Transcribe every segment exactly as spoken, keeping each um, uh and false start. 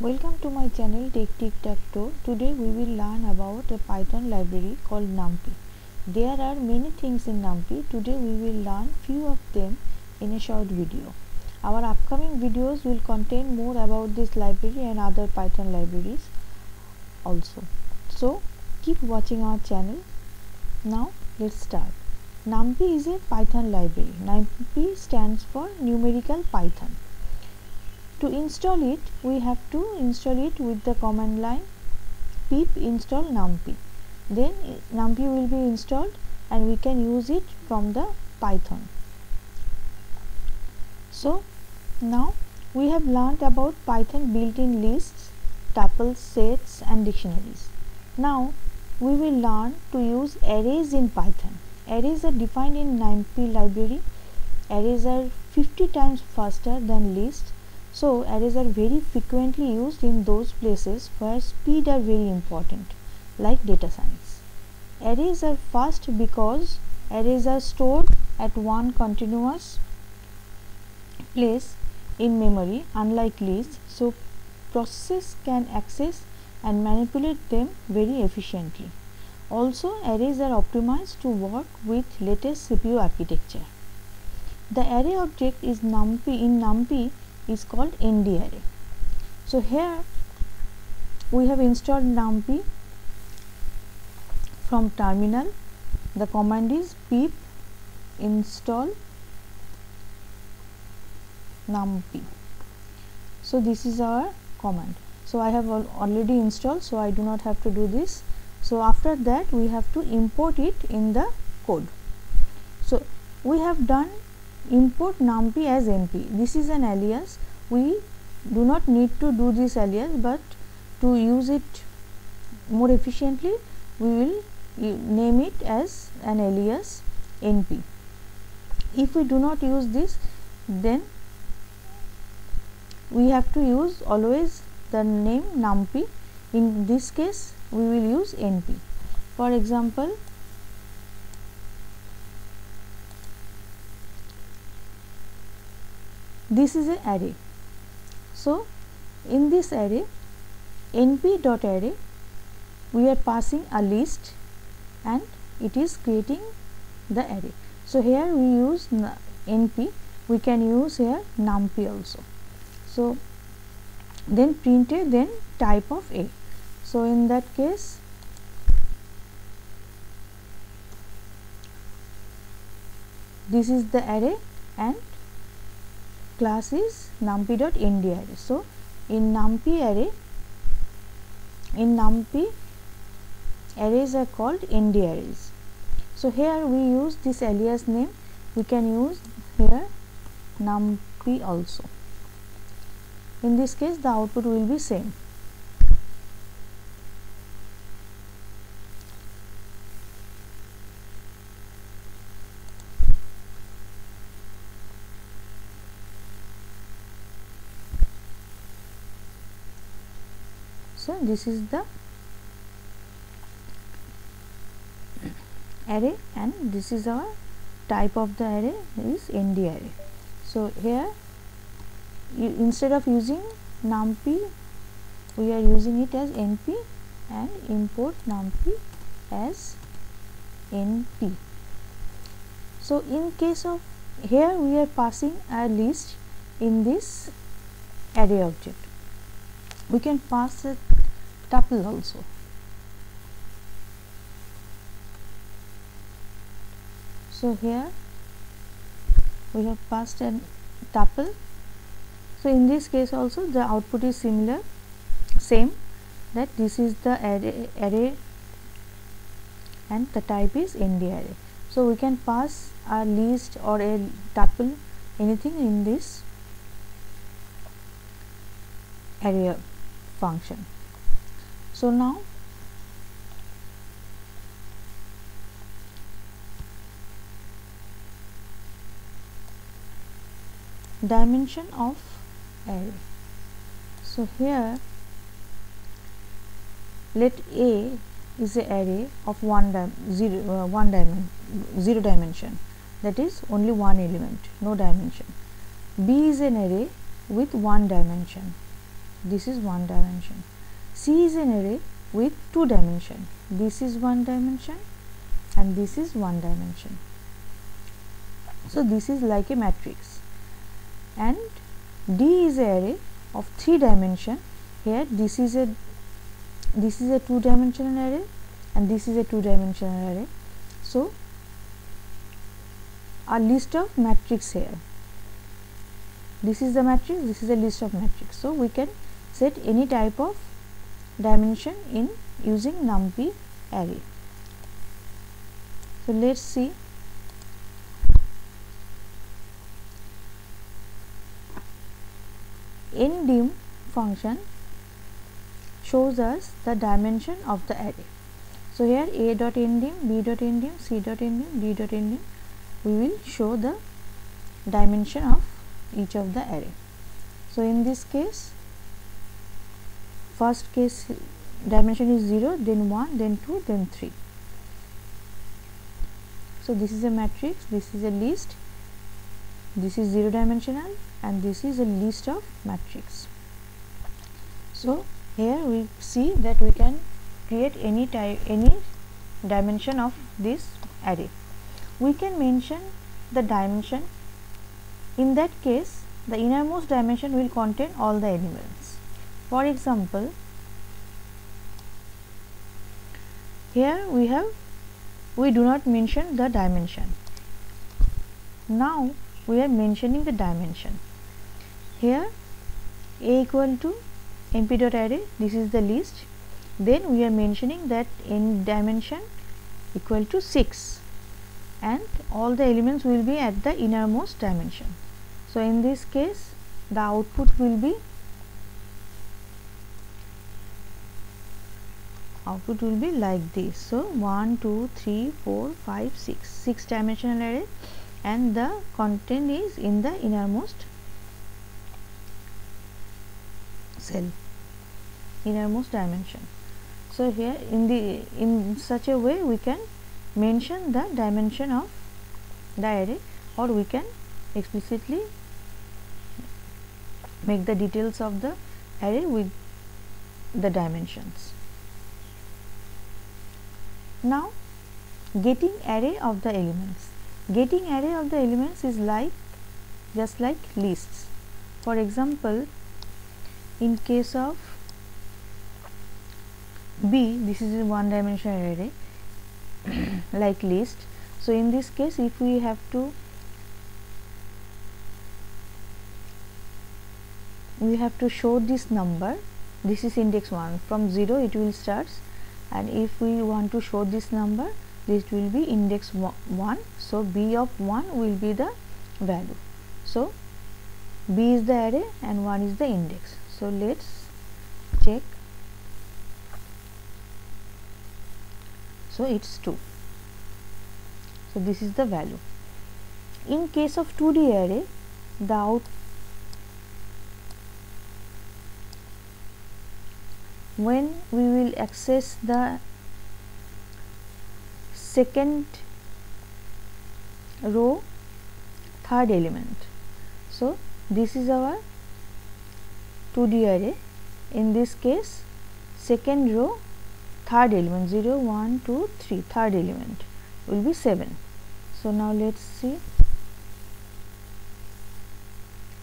Welcome to my channel Tech Tic Tac Toe. Today we will learn about a Python library called NumPy. There are many things in NumPy. Today we will learn few of them in a short video. Our upcoming videos will contain more about this library and other Python libraries also. So keep watching our channel. Now let's start. NumPy is a Python library. NumPy stands for Numerical Python. To install it, we have to install it with the command line pip install numpy. Then numpy will be installed and we can use it from the Python. So now we have learned about Python built-in lists, tuples, sets and dictionaries. Now we will learn to use arrays in Python. Arrays are defined in NumPy library. Arrays are fifty times faster than lists. So arrays are very frequently used in those places where speed are very important, like data science. Arrays are fast because arrays are stored at one continuous place in memory, unlike lists, so processes can access and manipulate them very efficiently. Also, arrays are optimized to work with latest C P U architecture. The array object is numpy in NumPy is called ndarray. So here we have installed numpy from terminal. The command is pip install numpy. So this is our command. So I have al already installed, so I do not have to do this. So after that we have to import it in the code. So we have done import numpy as np. This is an alias. We do not need to do this alias, but to use it more efficiently we will name it as an alias np. If we do not use this, then we have to use always the name numpy. In this case we will use np. For example, this is an array. So in this array np.array we are passing a list and it is creating the array. So here we use np. We can use here numpy also. So then print a, then type of a. So in that case this is the array and class is numpy.ndarray. So in numpy array, in numpy arrays are called ndarrays. So here we use this alias name. We can use here numpy also. In this case the output will be same. So this is the array and this is our type of the array is ndarray. So here you, instead of using numpy we are using it as np and import numpy as np. So in case of here we are passing a list in this array object. We can pass a tuple also. So here we have passed a tuple. So in this case also the output is similar, same, that this is the array, array and the type is ndarray. So we can pass a list or a tuple, anything in this array function. So now dimension of array. So here let A is an array of one dim zero uh, one dimension zero dimension, that is only one element, no dimension. B is an array with one dimension. This is one dimension. C is an array with two dimension. This is one dimension and this is one dimension. So this is like a matrix. And D is an array of three dimension. Here this is a this is a two dimensional array and this is a two dimensional array. So a list of matrix here. This is the matrix, this is a list of matrix. So we can set any type of dimension in using NumPy array. So let's see. Ndim function shows us the dimension of the array. So here a dot ndim, b dot ndim, c dot ndim, d dot ndim. We will show the dimension of each of the array. So in this case, first case dimension is zero, then one, then two, then three. So this is a matrix, this is a list, this is zero dimensional, and this is a list of matrix. So here we see that we can create any type, any dimension of this array. We can mention the dimension. In that case, the innermost dimension will contain all the elements. For example, here we have we do not mention the dimension. Now we are mentioning the dimension. Here a equal to np dot array, this is the list. Then we are mentioning that n dimension equal to six, and all the elements will be at the innermost dimension. So in this case, the output will be output will be like this. So one, two, three, four, five, six, six dimensional array, and the content is in the innermost cell, innermost dimension. So here in the in such a way we can mention the dimension of the array, or we can explicitly make the details of the array with the dimensions. Now getting array of the elements. Getting array of the elements is like just like lists. For example, in case of B, this is a one dimensional array like list. So in this case, if we have to we have to show this number, this is index one, from zero it will start, and if we want to show this number, this will be index one. So b of one will be the value. So b is the array and one is the index. So let's check. So it's two. So this is the value. In case of two D array, the out when we will access the second row third element. So this is our two D array. In this case, second row third element, zero, one, two, three, third element will be seven. So now let's see.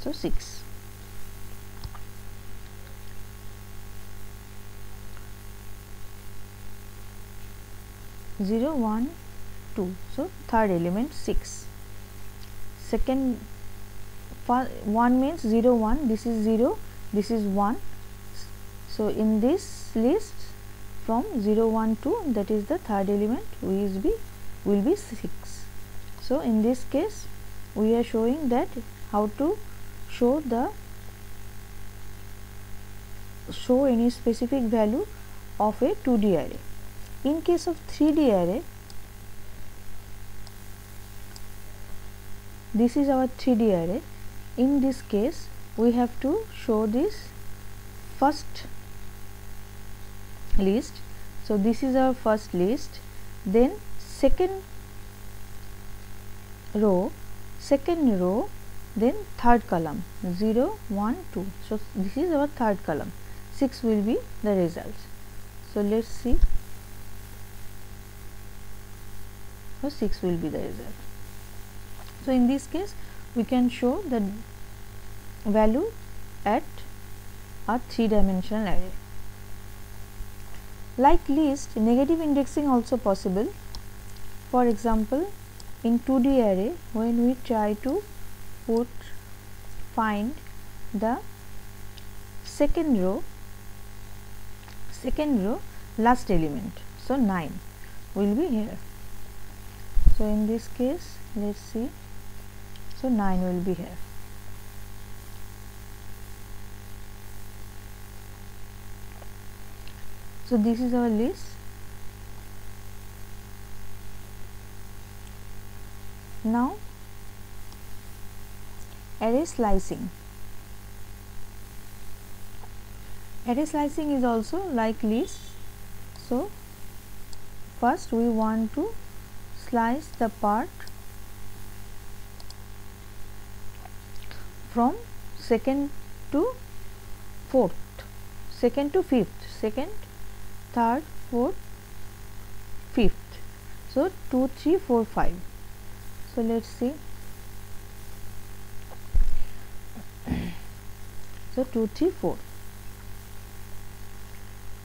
So six. zero, one, two. So third element six. Second one means zero, one, this is zero, this is one. So in this list, from zero, one, two, that is the third element, will be will be six. So in this case, we are showing that how to show the show any specific value of a two D array. In case of three D array, this is our three D array. In this case, we have to show this first list. So this is our first list, then second row second row Then third column zero, one, two. So this is our third column. six will be the results. So let's see. So six will be the result. So in this case, we can show the value at a three-dimensional array. Like list, negative indexing also possible. For example, in two D array, when we try to put find the second row, second row last element, so nine will be here. So in this case, let's see. So nine will be here. So this is our list. Now array slicing. Array slicing is also like list. So first we want to slice the part from second to fourth, second to fifth, second, third, fourth, fifth. So two, three, four, five. So let's see. So two, three, four.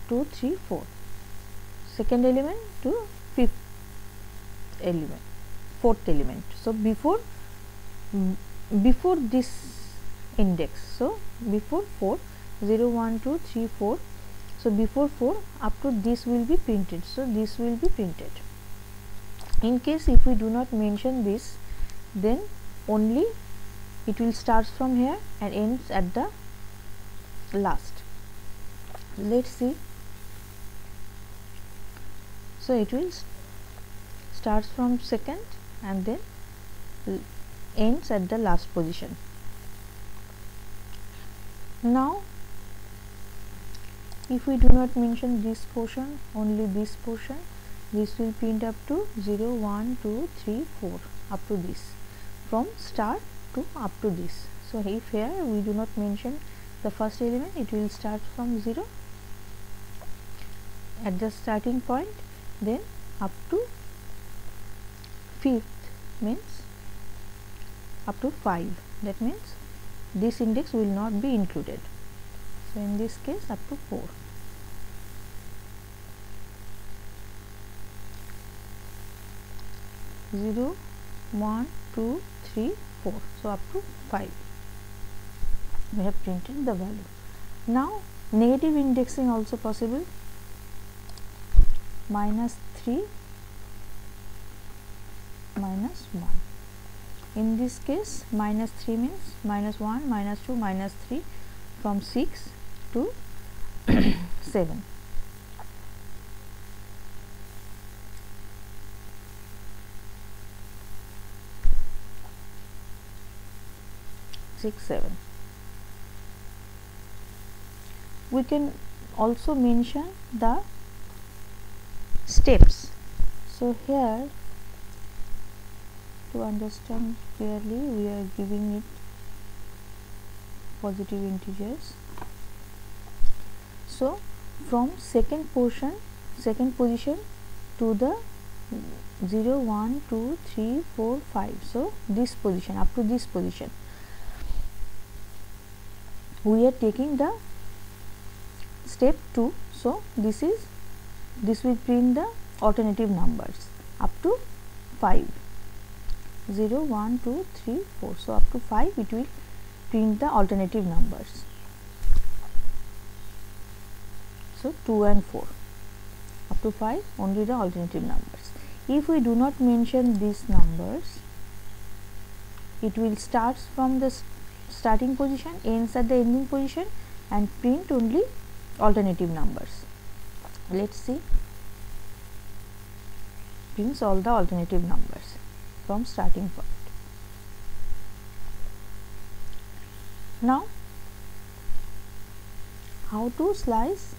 Two, three, four. Second element to fifth element, fourth element. So before before this index, so before four, zero, one, two, three, four. So before four up to this will be printed. So this will be printed. In case if we do not mention this, then only it will start from here and ends at the last. Let's see. So it will starts from second and then ends at the last position. Now if we do not mention this portion, only this portion, this will print up to zero, one, two, three, four, up to this, from start to up to this. So if here we do not mention the first element, it will start from zero at the starting point, then up to fifth, means up to five, that means this index will not be included. So in this case up to four. zero, one, two, three, four. So up to five. We have printed the value. Now negative indexing also possible. Minus three, minus one. In this case minus three means minus one, minus two, minus three, from six to seven. six, seven. We can also mention the steps. So here, to understand clearly, we are giving it positive integers. So from second portion, second position to the zero, one, two, three, four, five. So this position, up to this position, we are taking the step two. So this is, this will print the alternative numbers up to five, zero, one, two, three, four. So up to five it will print the alternative numbers. So two and four, up to five only the alternative numbers. If we do not mention these numbers, it will start from the st starting position, ends at the ending position, and print only alternative numbers. Let's see. Prints all the alternative numbers from starting point. Now how to slice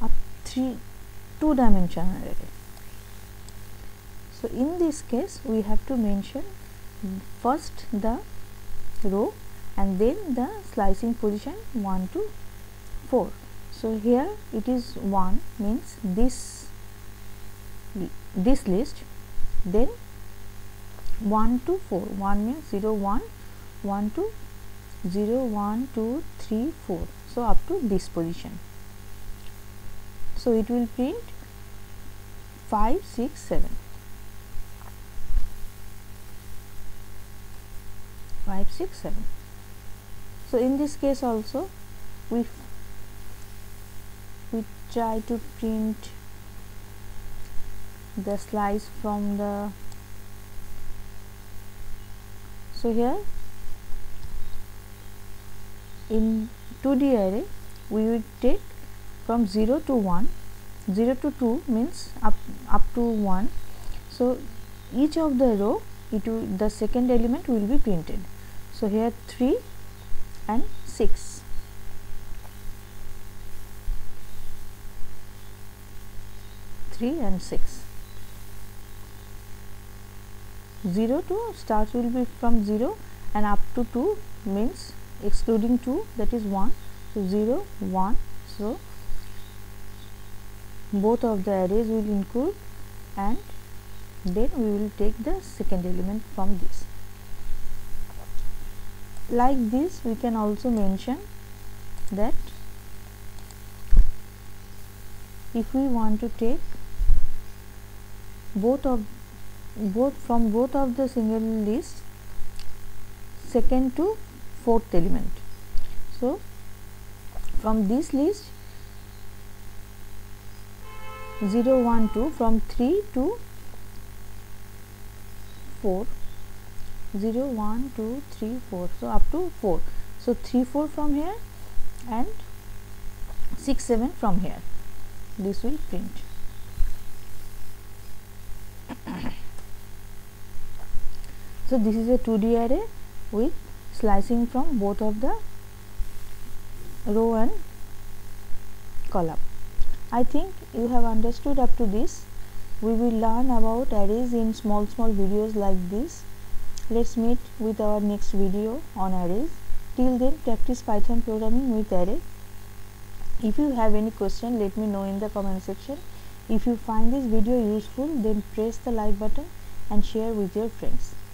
a three two dimensional array. So in this case we have to mention first the row and then the slicing position one to four. So here it is one, means this this list, then one to four. one means zero one, one to zero, one, two, three, four, so up to this position. So it will print five, six, seven, five, six, seven. So in this case also we we try to print the slice from the, so here in two D array we will take from zero to one, zero to two means up up to one. So each of the row, it will, the second element will be printed. So here three and six. three and six. zero to starts will be from zero and up to two, means excluding two, that is one. So zero, one. So both of the arrays will include, and then we will take the second element from this. Like this we can also mention that if we want to take both of both from both of the single list second to fourth element, so from this list zero, one, two, from three to four, zero, one, two, three, four, so up to four. So three, four from here and six, seven from here, this will print. So this is a two D array with slicing from both of the row and column. I think you have understood up to this. We will learn about arrays in small small videos like this. Let's meet with our next video on arrays. Till then, practice Python programming with array. If you have any question, let me know in the comment section. If you find this video useful, then press the like button and share with your friends.